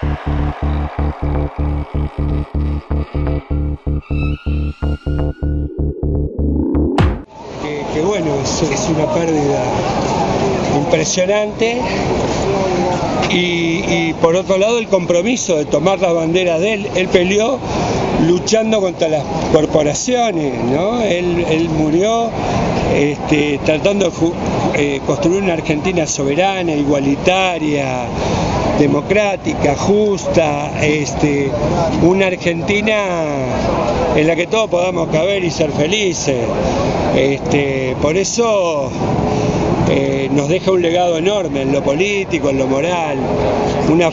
Que bueno, es una pérdida impresionante y por otro lado el compromiso de tomar las banderas de él. Él peleó luchando contra las corporaciones, ¿no? Él murió tratando de construir una Argentina soberana, igualitaria, democrática, justa, una Argentina en la que todos podamos caber y ser felices. Por eso nos deja un legado enorme en lo político, en lo moral, una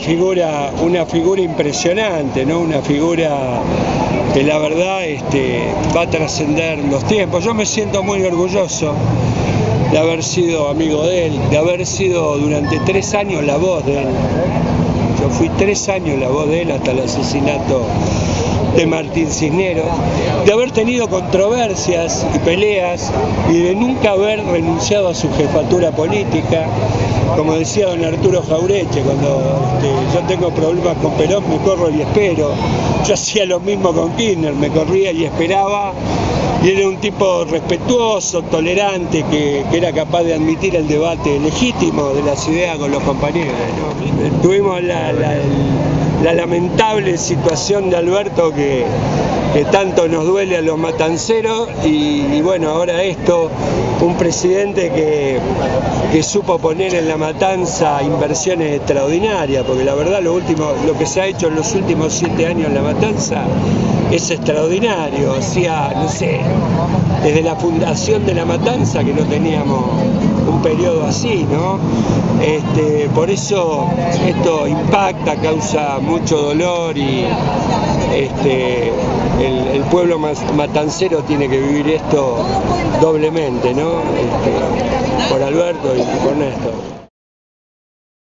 figura impresionante, ¿no? Una figura que la verdad va a trascender los tiempos. Yo me siento muy orgulloso de haber sido amigo de él, de haber sido durante 3 años la voz de él. Yo fui 3 años la voz de él hasta el asesinato de Martín Cisneros, de haber tenido controversias y peleas y de nunca haber renunciado a su jefatura política. Como decía don Arturo Jauretche, cuando yo tengo problemas con Perón me corro y espero. Yo hacía lo mismo con Kirchner, me corría y esperaba. Y era un tipo respetuoso, tolerante, que era capaz de admitir el debate legítimo de las ideas con los compañeros, ¿no? Tuvimos la lamentable situación de Alberto que tanto nos duele a los matanceros y bueno, ahora esto, un presidente que supo poner en La Matanza inversiones extraordinarias, porque la verdad lo que se ha hecho en los últimos 7 años en La Matanza es extraordinario. Hacía, no sé, desde la fundación de La Matanza que no teníamos un periodo así, ¿no? Por eso esto impacta, causa mucho dolor y el pueblo matancero tiene que vivir esto doblemente, ¿no? Por Alberto y por Néstor.